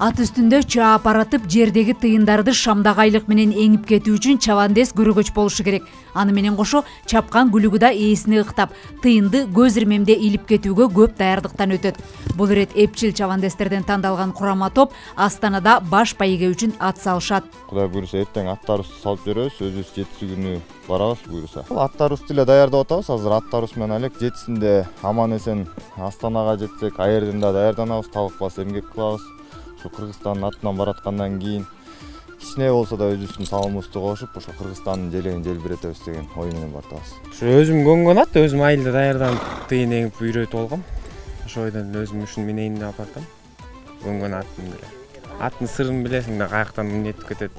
Ат üstünde çağa paratıp жердеги тыйындарды шамдагайлык менен эңип кетүү үчүн чавандес көрөгөч болушу керек. Аны менен кошо чапкан күлүгү да ээсине ыктап, тыйынды көз ирмемде илип кетүүгө көп даярдыктан өтөт. Бул ирет эпчил чавандестерден тандалган курама топ Астанада баш пайыга үчүн ат салышат. Кудай буйруса эртең аттарыбызды салып беребиз, өзүбүз 7 күнү барабыз буйруса. Аттарыбызды эле даярдап атабыз, азыр аттарыбыз менен элек 7-синде аман эсен Астанага жетсек, аерден да даярданабыз, талыкпас эмгек кылабыз. Ошо Кыргызстандын атынан бараткандан кийин кичине болсо да өзүбүздүн талымыбызды кошуп ошо Кыргызстандын желегин желбиретебиз деген ой менен бартабыз. Ошо өзүм көнгөн ат, өзүм айылда даярданып тыйын эңип үйрөтүп алгам. Ошо бойдон өзүм ушун менен алып бардым. Көнгөн аттын эле. Аттын сырын билесиң да, каяктан эмнетип кетет.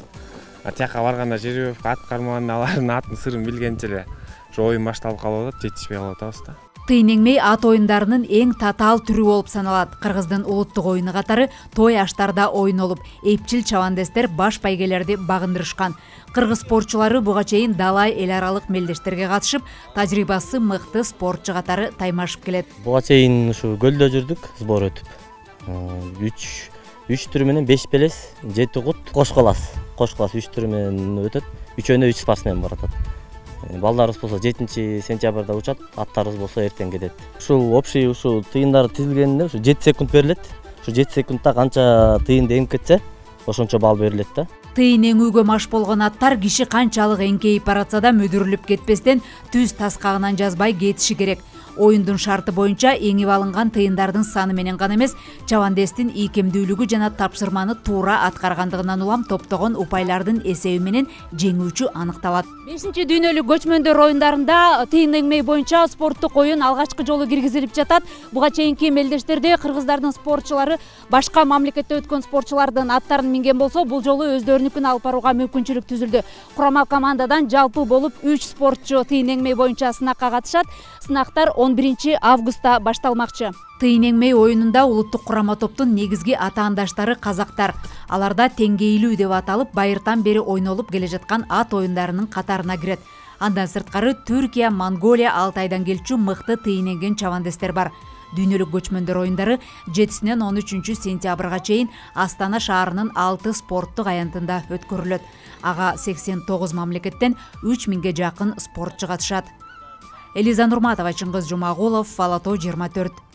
Атяка барганда жербеп, ат кармаганда алардын аттын сырын билгенче эле ошо оюн башталып калып атат, жетишпей калып атабыз да. Тыйнеңмей ат оюндарынын эң татал түрү болуп саналат. Кыргыздын улуттук оюну катары той аштарда ойнолуп, эпчил чавандестер баш пайгелерди багындырышкан. Кыргыз спортчулары буга чейин далай эл аралык мелдештерге катышып, тажрыйбасы мыкты спортчу катары таймашып келет. Буга чейин ушу көлдө жүрдүк, сбор өтүп. 3 түрү менен 5 белес, 7 кут, кошколас. Кошколас 3 түрү менен өтөт. Үчөөнө 3 спортсмен баратат. Балдарыбыз болсо 7-сентябрда учат, аттарыбыз болсо эртең кетет. Ушул общий ушу тыйындар тизилгенде ушу 7 секунд берилет. Ушу 7 секундта канча тыйынды эңип кетсе, ошончо балл берилет да. Тыйын эңүүгө маш болгон аттар киши канчалык эңкейип баратса да мүдүрүлүп кетпестен түз таскагынан жазбай кетиши керек. Оюндун шарты боюнча эңип алынган тыйындардын саны менен гана эмес, чавандестин ийкемдүүлүгү жана тапшырманы туура аткаргандыгынан улам топтогон упайлардын эсеби менен жеңүүчү аныкталат. 5-чи дүйнөлүк көчмөндөр оюндарында тыйын эңмей боюнча спорттук оюн алгачкы жолу киргизилип жатат. Буга чейинки мелдештерде кыргыздардын спортчулары башка мамлекетте өткөн спортчулардын аттарын минген болсо, бул жолу өздөрүнүкүн алып барууга мүмкүнчүлүк түзүлдү. Курама командадан жалпы болуп 3 спортчу тыйын эңмей боюнча сынакка катышат. Сынактар 11 августта башталмакчы. Тыйын эңмей оюнунда улуттук курама топтун негизги атаандаштары казактар. Аларда теңгейлүү деп аталып, байыртан бери ойнолуп келе жаткан ат оюндарынын катарына кирет. Андан сырткары Түркия, Монголия, Алтайдан келчү мыкты тыйын эңген чавандестер бар. Дүйнөлүк көчмөндөр оюндары 7-синен 13-сентябрга чейин Астана шаарынын 6 спорттук аянтында өткөрүлөт. Ага 89 мамлекеттен 3000ге жакын спортчу катышат. Элиза Нурматова, Чыңгыз Жумагулов, Фалато 24.